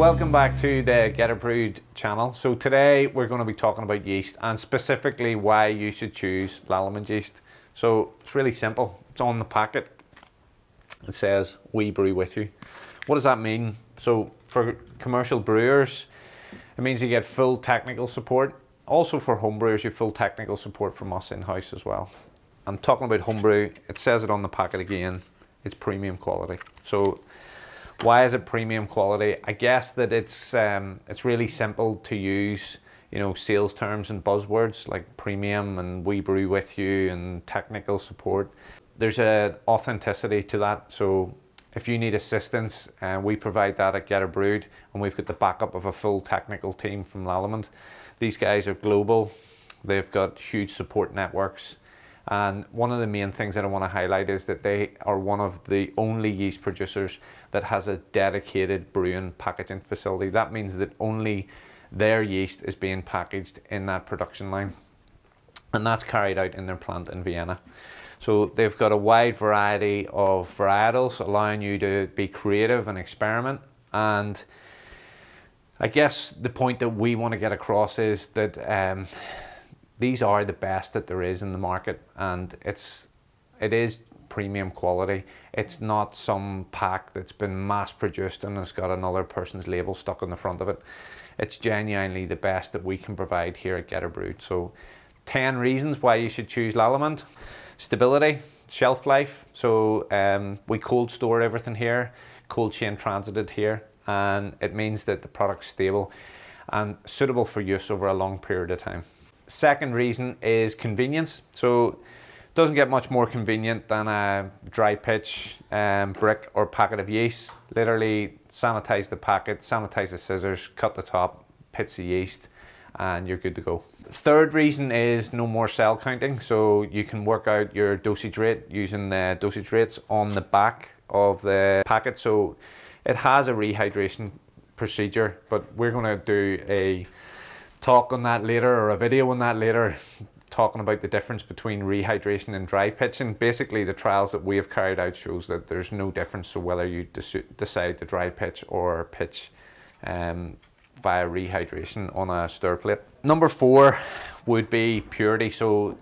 Welcome back to the Get Er Brewed channel. So today we're going to be talking about yeast and specifically why you should choose Lallemand yeast. So it's really simple. It's on the packet. It says we brew with you. What does that mean? So for commercial brewers, it means you get full technical support. Also for homebrewers, you have full technical support from us in-house as well. I'm talking about homebrew. It says it on the packet again. It's premium quality. So why is it premium quality? I guess that it's really simple to use, you know, sales terms and buzzwords like premium and we brew with you and technical support. There's an authenticity to that. So if you need assistance, we provide that at Get Er Brewed, and we've got the backup of a full technical team from Lallemand. These guys are global. They've got huge support networks. And one of the main things that I want to highlight is that they are one of the only yeast producers that has a dedicated brewing packaging facility. That means that only their yeast is being packaged in that production line. And that's carried out in their plant in Vienna. So they've got a wide variety of varietals, allowing you to be creative and experiment. And I guess the point that we want to get across is that these are the best that there is in the market, and it is premium quality. It's not some pack that's been mass produced and has got another person's label stuck on the front of it. It's genuinely the best that we can provide here at Get Er Brewed. So 10 reasons why you should choose Lallemand. Stability, shelf life. So we cold store everything here, cold chain transited here, and it means that the product's stable and suitable for use over a long period of time. Second reason is convenience. So it doesn't get much more convenient than a dry pitch brick or packet of yeast. Literally sanitize the packet, sanitize the scissors, cut the top, pitch the yeast, and you're good to go. Third reason is no more cell counting. So you can work out your dosage rate using the dosage rates on the back of the packet. So it has a rehydration procedure, but we're going to do a talk on that later, or a video on that later, talking about the difference between rehydration and dry pitching. Basically, the trials that we have carried out shows that there's no difference. So whether you decide to dry pitch or pitch via rehydration on a stir plate. Number four would be purity. So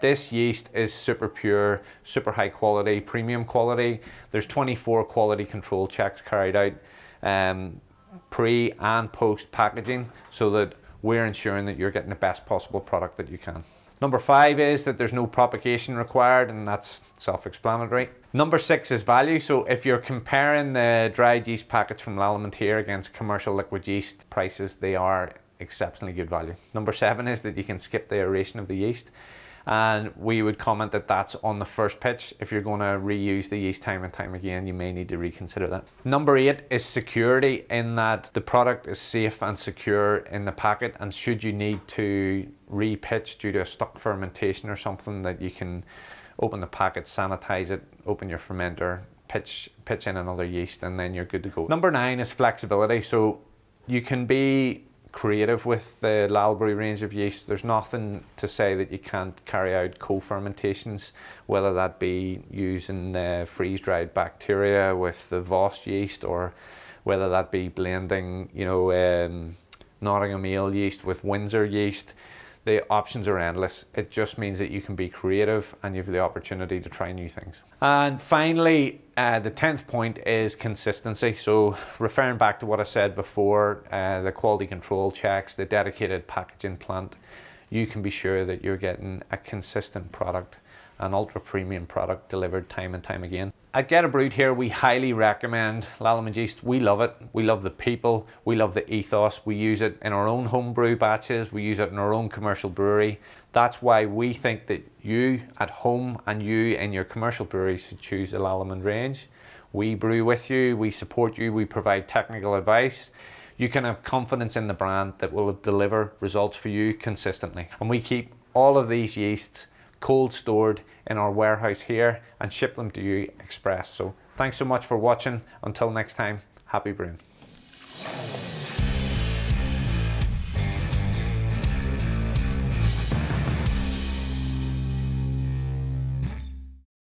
this yeast is super pure, super high quality, premium quality. There's 24 quality control checks carried out pre and post packaging, so that we're ensuring that you're getting the best possible product that you can. Number five is that there's no propagation required, and that's self-explanatory. Number six is value. So if you're comparing the dried yeast packets from Lallemand here against commercial liquid yeast prices, they are exceptionally good value. Number seven is that you can skip the aeration of the yeast. And we would comment that that's on the first pitch. If you're going to reuse the yeast time and time again, you may need to reconsider that. Number eight is security, in that the product is safe and secure in the packet, and should you need to re-pitch due to a stuck fermentation or something, that you can open the packet, sanitize it, open your fermenter, pitch in another yeast, and then you're good to go. Number nine is flexibility. So you can be creative with the Lallbrew range of yeast. There's nothing to say that you can't carry out co-fermentations, whether that be using the freeze-dried bacteria with the Voss yeast, or whether that be blending, you know, Nottingham Ale yeast with Windsor yeast. The options are endless. It just means that you can be creative and you have the opportunity to try new things. And finally, the 10th point is consistency. So referring back to what I said before, the quality control checks, the dedicated packaging plant, you can be sure that you're getting a consistent product, an ultra premium product delivered time and time again. At Get Er Brewed here, we highly recommend Lallemand yeast. We love it. We love the people. We love the ethos. We use it in our own homebrew batches. We use it in our own commercial brewery. That's why we think that you at home and you in your commercial brewery should choose the Lallemand range. We brew with you. We support you. We provide technical advice. You can have confidence in the brand that will deliver results for you consistently. And we keep all of these yeasts cold stored in our warehouse here and ship them to you express. So thanks so much for watching. Until next time, happy brewing.